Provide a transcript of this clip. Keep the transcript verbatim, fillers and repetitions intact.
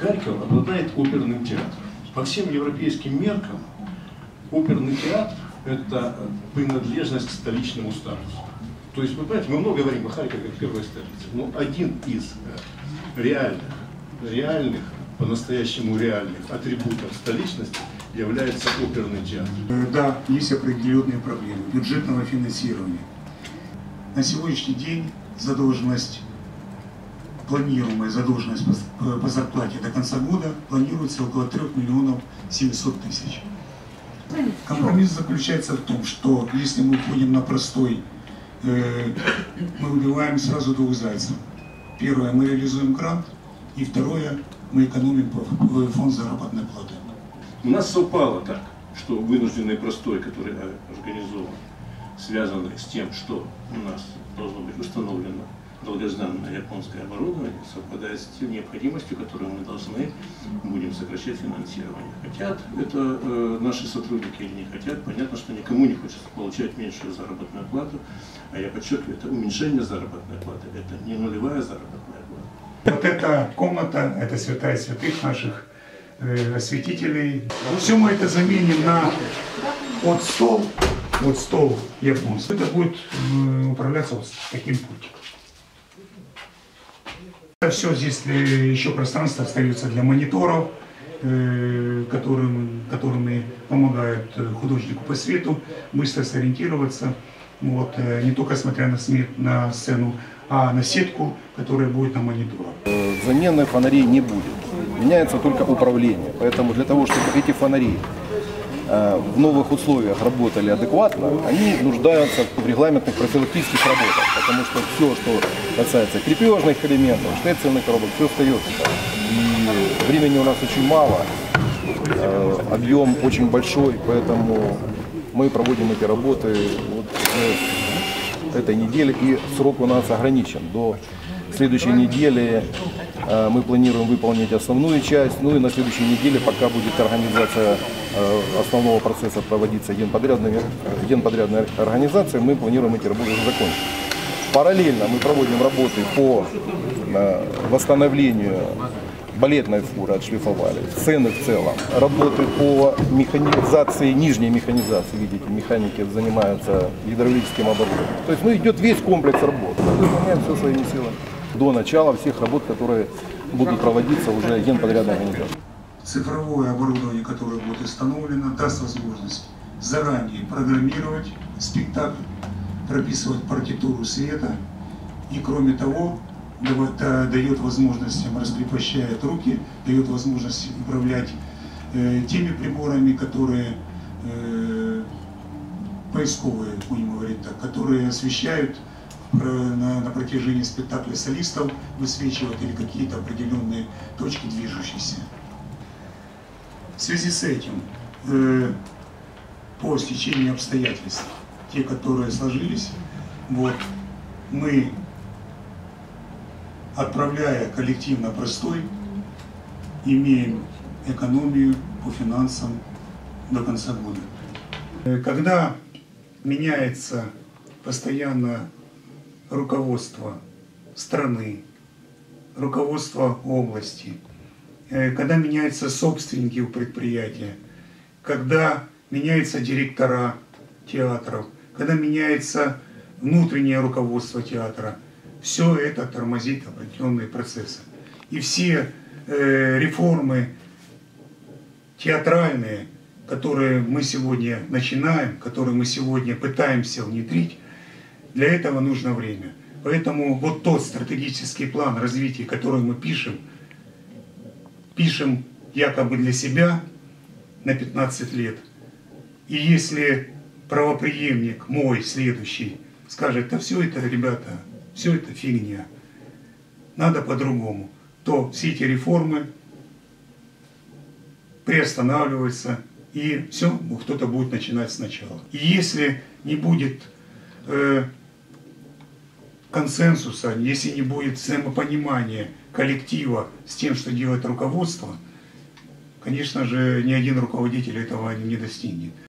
Харьков обладает оперным театром. По всем европейским меркам оперный театр – это принадлежность к столичному статусу. То есть, вы понимаете, мы много говорим о Харькове как первой столице, но один из реальных, реальных, по-настоящему реальных атрибутов столичности является оперный театр. Да, есть определенные проблемы бюджетного финансирования. На сегодняшний день задолженность, планируемая задолженность по зарплате до конца года планируется около трёх миллионов семисот тысяч. Компромисс заключается в том, что если мы уходим на простой, э, мы убиваем сразу двух зайцев. Первое, мы реализуем грант, и второе, мы экономим фонд заработной платы. У нас совпало так, что вынужденный простой, который организован, связанный с тем, что у нас должно быть установлено долгожданное японское оборудование, совпадает с тем необходимостью, которую мы должны будем сокращать финансирование. Хотят это э, наши сотрудники или не хотят, понятно, что никому не хочется получать меньшую заработную плату, а я подчеркиваю, это уменьшение заработной платы, это не нулевая заработная плата. Вот эта комната, это святая святых наших э, осветителей. Все мы это заменим на вот стол, вот стол японский. Это будет э, управляться вот таким пультиком. Все здесь еще пространство остается для мониторов, которым, которыми помогают художнику по свету быстро сориентироваться, вот, не только смотря на, смет, на сцену, а на сетку, которая будет на мониторах. Замены фонарей не будет, меняется только управление, поэтому для того, чтобы эти фонари в новых условиях работали адекватно, они нуждаются в регламентных профилактических работах, потому что все, что касается крепежных элементов, штепсельных коробок, все остается. И времени у нас очень мало, объем очень большой, поэтому мы проводим эти работы вот этой недели, и срок у нас ограничен. До следующей недели мы планируем выполнить основную часть, ну и на следующей неделе, пока будет организация основного процесса проводиться генподрядными, генподрядной организацией, мы планируем эти работы закончить. Параллельно мы проводим работы по восстановлению балетной фуры, отшлифовали, сцены в целом, работы по механизации, нижней механизации, видите, механики занимаются гидравлическим оборудованием. То есть ну, идет весь комплекс работ, мы выполняем все своими силами до начала всех работ, которые будут проводиться уже генподрядной организацией. Цифровое оборудование, которое будет установлено, даст возможность заранее программировать спектакль, прописывать партитуру света и, кроме того, дает возможность, раскрепощает руки, дает возможность управлять э, теми приборами, которые э, поисковые, будем говорить так, которые освещают на, на протяжении спектакля солистов, высвечивают или какие-то определенные точки движущиеся. В связи с этим, э, по стечению обстоятельств, те, которые сложились, вот, мы, отправляя коллектив на простой, имеем экономию по финансам до конца года. Когда меняется постоянно руководство страны, руководство области, когда меняются собственники у предприятия, когда меняются директора театров, когда меняется внутреннее руководство театра, все это тормозит определенные процессы. И все э, реформы театральные, которые мы сегодня начинаем, которые мы сегодня пытаемся внедрить, для этого нужно время. Поэтому вот тот стратегический план развития, который мы пишем, пишем якобы для себя на пятнадцать лет. И если правопреемник мой следующий скажет, да все это, ребята, все это фигня, надо по-другому, то все эти реформы приостанавливаются, и все, кто-то будет начинать сначала. И если не будет э, консенсуса, если не будет взаимопонимания коллектива с тем, что делает руководство, конечно же, ни один руководитель этого не достигнет.